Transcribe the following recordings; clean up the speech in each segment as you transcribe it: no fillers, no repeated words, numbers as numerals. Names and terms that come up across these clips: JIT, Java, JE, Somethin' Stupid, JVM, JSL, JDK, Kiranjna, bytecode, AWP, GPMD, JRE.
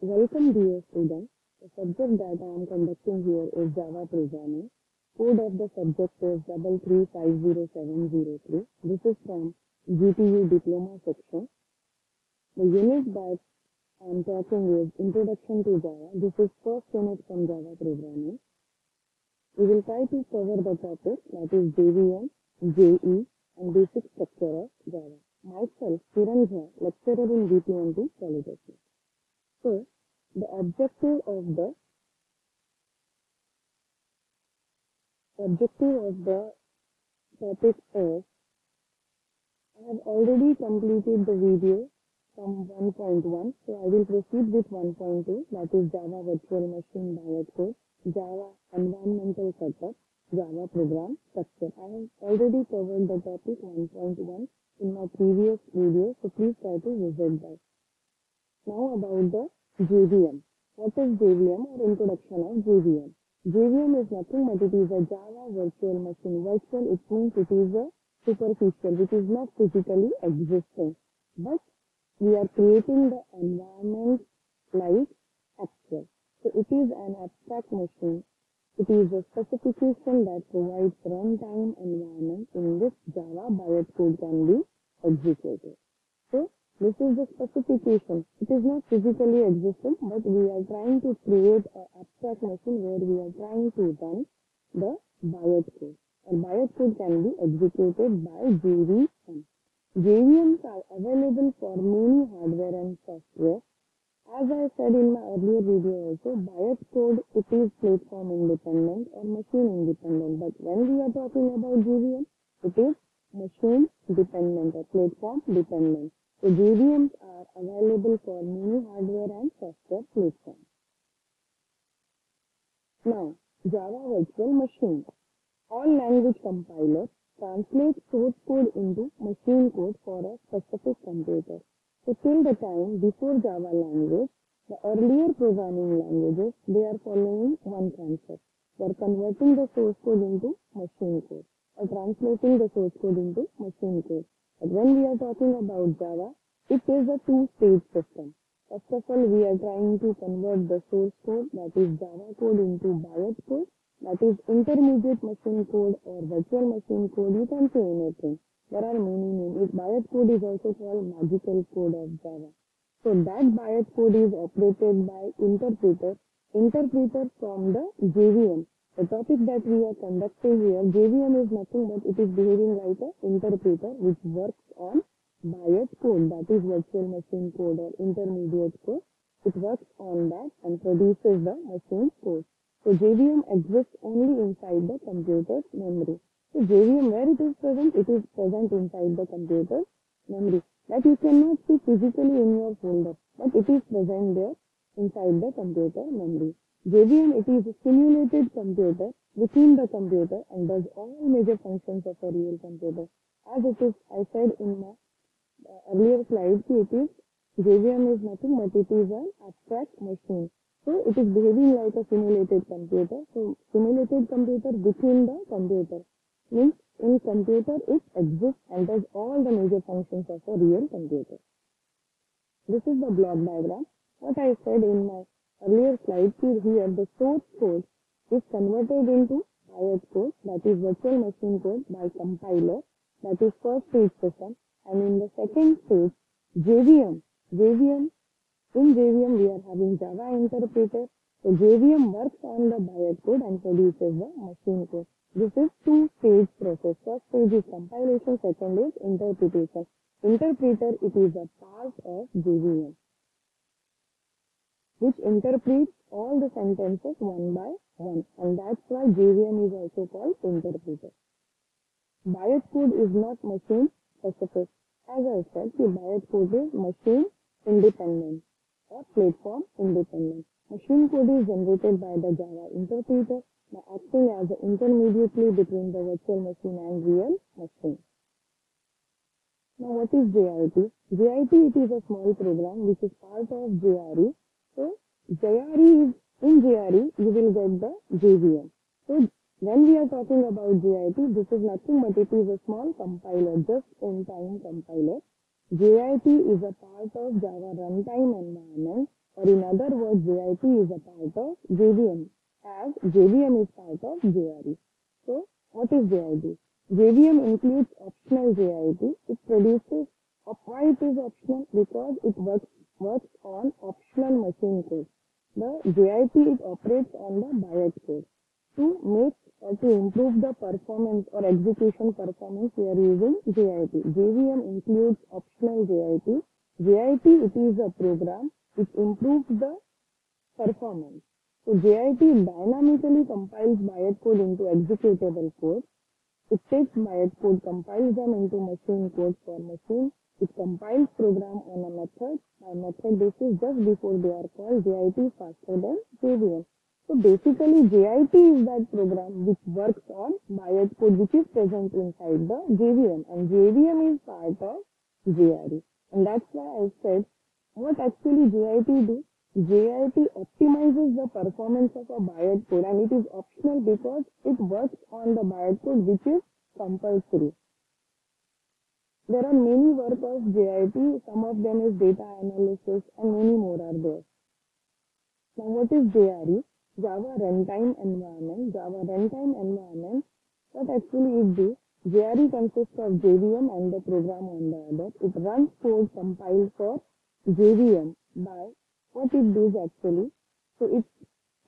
Welcome dear students, the subject that I am conducting here is Java programming. Code of the subject is 3350703. This is from GPU diploma section. The unit that I am talking is Introduction to Java. This is first unit from Java programming. We will try to cover the topic that is JVM, JE and basic structure of Java. Myself, Kiranjna, lecturer in GPMD, Polytechnic. So, the objective of the topic is, I have already completed the video from 1.1, so I will proceed with 1.2, that is Java Virtual Machine Diet Code, Java Environmental Setup, Java Program Structure. I have already covered the topic 1.1 in my previous video, so please try to visit that. Now about the JVM. What is JVM or introduction of JVM? JVM is nothing but it is a Java virtual machine. Virtual, it means it is a superficial, which is not physically existing. But we are creating the environment like actual. So it is an abstract machine. It is a specification that provides runtime environment in which Java byte code can be executed. So this is the specification. It is not physically existent, but we are trying to create an abstract machine where we are trying to run the byte code. And byte code can be executed by JVM. JVMs are available for many hardware and software. As I said in my earlier video also, byte code, it is platform independent or machine independent. But when we are talking about JVM, it is machine dependent or platform dependent. So JVMs are available for many hardware and software platforms. Now, Java Virtual Machine. All language compilers translate source code into machine code for a specific computer. So till the time before Java language, the earlier programming languages, they are following one concept. They are converting the source code into machine code or translating the source code into machine code. But when we are talking about Java, it is a two-stage system. First of all, we are trying to convert the source code, that is Java code, into byte code, that is intermediate machine code or virtual machine code. You can say anything. There are many names. Byte code is also called magical code of Java. So that byte code is operated by interpreter. Interpreter from the JVM. The topic that we are conducting here, JVM is nothing but it is behaving like an interpreter which works on byte code, that is virtual machine code or intermediate code. It works on that and produces the machine code. So JVM exists only inside the computer's memory. So JVM, where it is present inside the computer's memory. That you cannot see physically in your folder, but it is present there inside the computer memory. JVM, it is a simulated computer within the computer and does all major functions of a real computer. As it is, I said in my earlier slide, JVM is nothing but it is an abstract machine. So it is behaving like a simulated computer. So simulated computer within the computer means in computer it exists and does all the major functions of a real computer. This is the block diagram. What I said in my earlier slide, here the source code is converted into byte code, that is virtual machine code, by compiler, that is first stage system, and in the second stage JVM we are having Java interpreter. So JVM works on the byte code and produces the machine code. This is two-stage process. First stage is compilation, second is interpretation. Interpreter, it is a part of JVM, which interprets all the sentences one by one, and that's why JVM is also called interpreter. Byte code is not machine specific. As I said, the byte code is machine independent or platform independent. Machine code is generated by the Java interpreter by acting as an intermediary between the virtual machine and real machine. Now what is JIT? JIT, it is a small program which is part of JRE. So in JRE, you will get the JVM. So when we are talking about JIT, this is nothing but it is a small compiler, just-in-time compiler. JIT is a part of Java runtime environment or in other words, JIT is a part of JVM, as JVM is part of JRE. So, what is JIT? JVM includes optional JIT. It produces, or why it is optional? Because it works on optional machine code. The JIT, it operates on the BIOT code. To make or to improve the performance or execution performance, we are using JIT. JVM includes optional JIT. JIT, it is a program which improves the performance. So JIT dynamically compiles BIOT code into executable code. It takes BIOT code, compiles them into machine code for machine. It compiles program on a method. By method, this is just before they are called JIT faster than JVM. So basically, JIT is that program which works on BIOT code which is present inside the JVM, and JVM is part of JRE. And that's why I said, what actually JIT do? JIT optimizes the performance of a BIOT code, and it is optional because it works on the BIOT code which is compulsory. There are many work of JIT, some of them is data analysis and many more are there. Now what is JRE? Java Runtime Environment. Java Runtime Environment, what actually it do? JRE consists of JVM and the program on the other. It runs code compiled for JVM by what it does actually. So it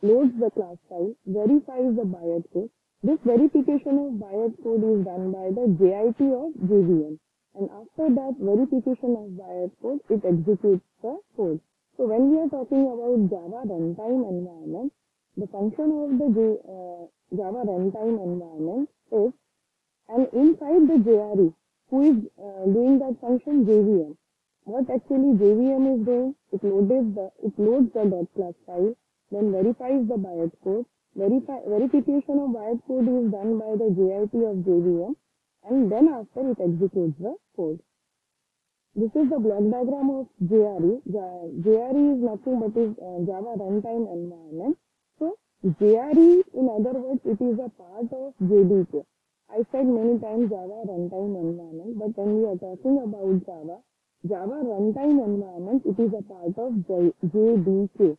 loads the class file, verifies the BIOT code. This verification of BIOT code is done by the JIT of JVM. And after that verification of BIOT code, it executes the code. So when we are talking about Java Runtime Environment, the function of the Java Runtime Environment is, and inside the JRE, who is doing that function? JVM. What actually JVM is doing? It loads the dot class file, then verifies the BIOT code. Verification of BIOT code is done by the JIT of JVM, and then after it executes the code. This is the block diagram of JRE. JRE is nothing but is Java Runtime Environment. So JRE, in other words, it is a part of JDK. I said many times Java Runtime Environment, but when we are talking about Java Runtime Environment, it is a part of JDK.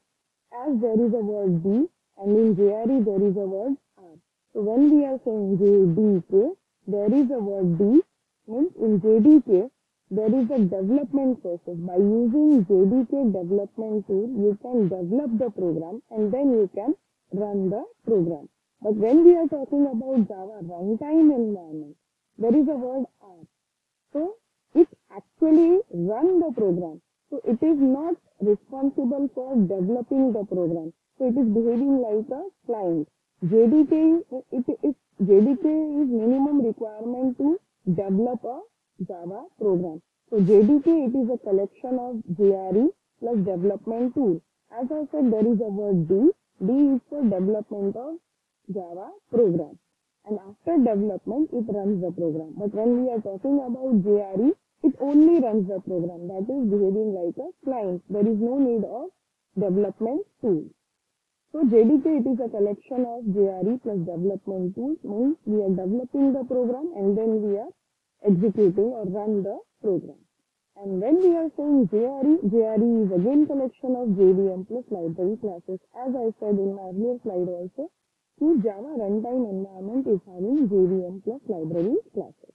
As there is a word D, and in JRE there is a word R. So when we are saying JDK, there is a word D, means in JDK, there is a development process. By using JDK development tool, you can develop the program and then you can run the program. But when we are talking about Java Runtime Environment, there is a word R. So it actually runs the program. So it is not responsible for developing the program. So it is behaving like a client. JDK is minimum requirement to develop a Java program. So JDK, it is a collection of JRE plus development tool. As I said, there is a word D. D is for development of Java program. And after development, it runs the program. But when we are talking about JRE, it only runs the program. That is behaving like a client. There is no need of development tool. So JDK, it is a collection of JRE plus development tools. Means we are developing the program and then we are executing or run the program. And when we are saying JRE, JRE is again collection of JVM plus library classes. As I said in my earlier slide also, so Java Runtime Environment is having JVM plus library classes.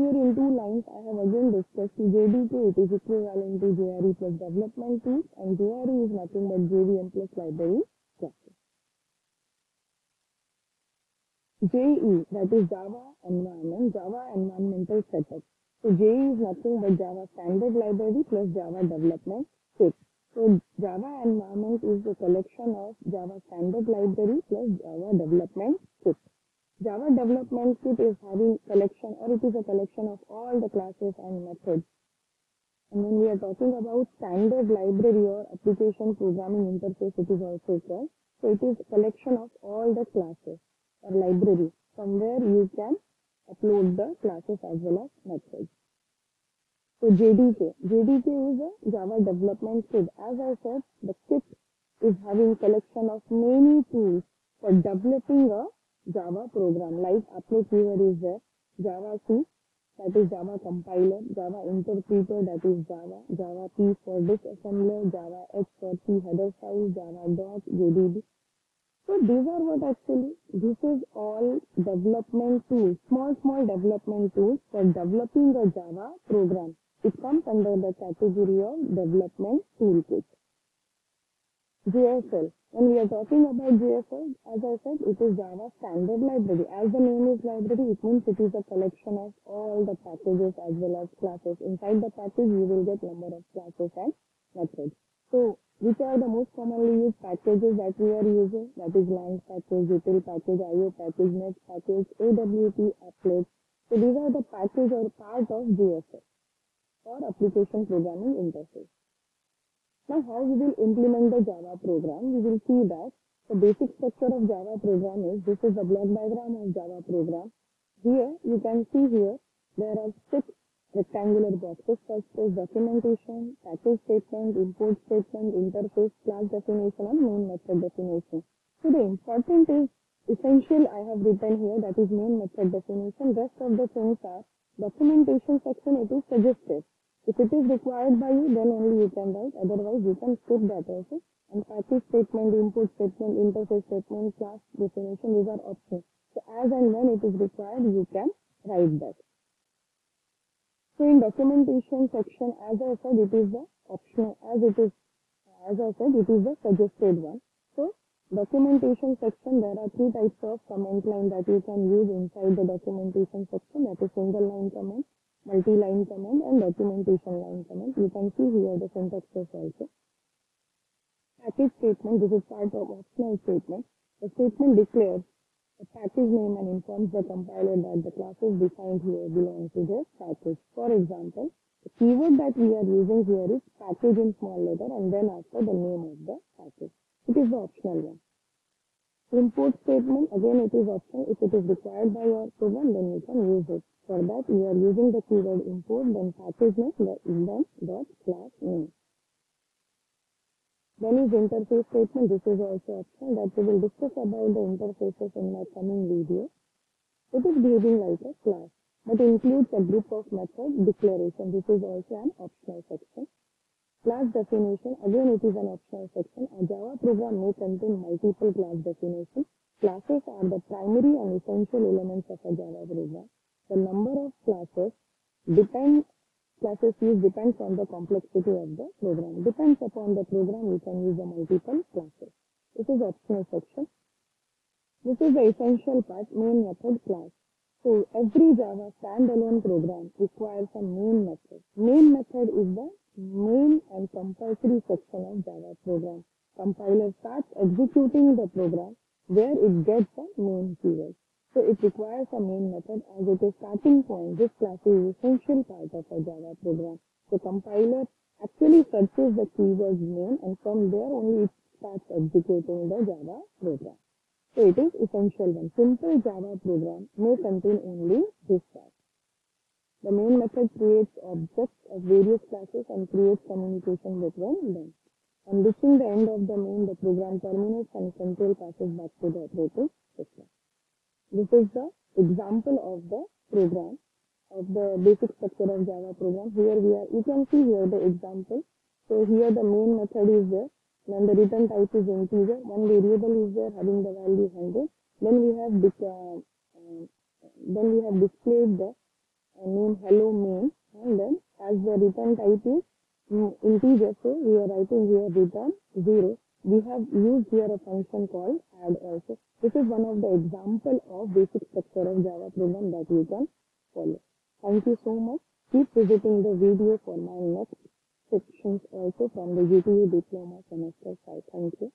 Here in two lines, I have again discussed JDK, it is equivalent to JRE plus development tools, and JRE is nothing but JVM plus library classes. JE, that is Java Environment, Java Environmental Setup. So JE is nothing but Java Standard Library plus Java Development Kit. So Java Environment is the collection of Java Standard Library plus Java Development Kit. Java Development Kit is having collection, or it is a collection of all the classes and methods. And when we are talking about Standard Library or Application Programming Interface, it is also called. So it is a collection of all the classes or library, from where you can upload the classes as well as methods. So JDK. JDK is a Java Development Kit. As I said, the kit is having collection of many tools for developing a Java program, like applet viewer is there, Java C, that is Java compiler, Java interpreter, that is Java, Java P for disassembler, Java H for P header file, Java dot, JDB. So these are what actually, this is all development tools, small development tools for developing a Java program. It comes under the category of development toolkit. JSL. When we are talking about JSL, as I said, it is Java Standard Library. As the name is library, it means it is a collection of all the packages as well as classes. Inside the package, you will get number of classes and methods. So, which are the most commonly used packages that we are using? That is lang package, util package, IO package, net package, AWP, applet. So, these are the packages or part of JSL or application programming interface. Now, how we will implement the Java program, we will see that the basic structure of Java program is, this is the block diagram of Java program. Here, you can see here, there are 6 rectangular boxes. First is documentation, package statement, import statement, interface, class definition, and main method definition. So, the important is, essential I have written here, that is main method definition. Rest of the things are, documentation section, it is suggested. If it is required by you, then only you can write, otherwise you can skip that also. And package statement, input statement, interface statement, class definition, these are options. So as and when it is required, you can write that. So in documentation section, as I said, it is the optional, as I said, it is the suggested one. So documentation section, there are 3 types of command line that you can use inside the documentation section, that is single line command, multi-line command and documentation line command. You can see here the syntaxes also. Package statement, this is part of optional statement. The statement declares the package name and informs the compiler that the classes defined here belong to their package. For example, the keyword that we are using here is package in small letter and then after the name of the package. It is the optional one. Import statement, again it is optional. If it is required by your program, then you can use it. For that, we are using the keyword import, then package name, then dot class name. Then is interface statement. This is also optional that we will discuss about the interfaces in my coming video. It is behaving like a class, but includes a group of methods declaration. This is also an optional section. Class definition, again it is an optional section. A Java program may contain multiple class definitions. Classes are the primary and essential elements of a Java program. The number of classes used depends on the complexity of the program. Depends upon the program, you can use the multiple classes. This is optional section. This is the essential part, main method class. So every Java standalone program requires a main method. Main method is the main and compulsory section of Java program. Compiler starts executing the program where it gets the main keyword. So it requires a main method as it is starting point. This class is essential part of a Java program. So compiler actually searches the keyword name and from there only it starts executing the Java program. So it is essential one. Simple Java program may contain only this part. The main method creates objects of various classes and creates communication between them. On reaching the end of the main, the program terminates and control passes back to the operating system. This is the example of the program, of the basic structure of Java program. Here we are, you can see here the example. So here the main method is there, then the return type is integer, one variable is there having the value 100. Then we have displayed the name hello main, and then as the return type is integer, so we are writing here return 0. We have used here a function called add also. This is one of the example of basic structure of Java program that you can follow. Thank you so much. Keep visiting the video for my next sections also from the JTU Diploma Semester 5. Thank you.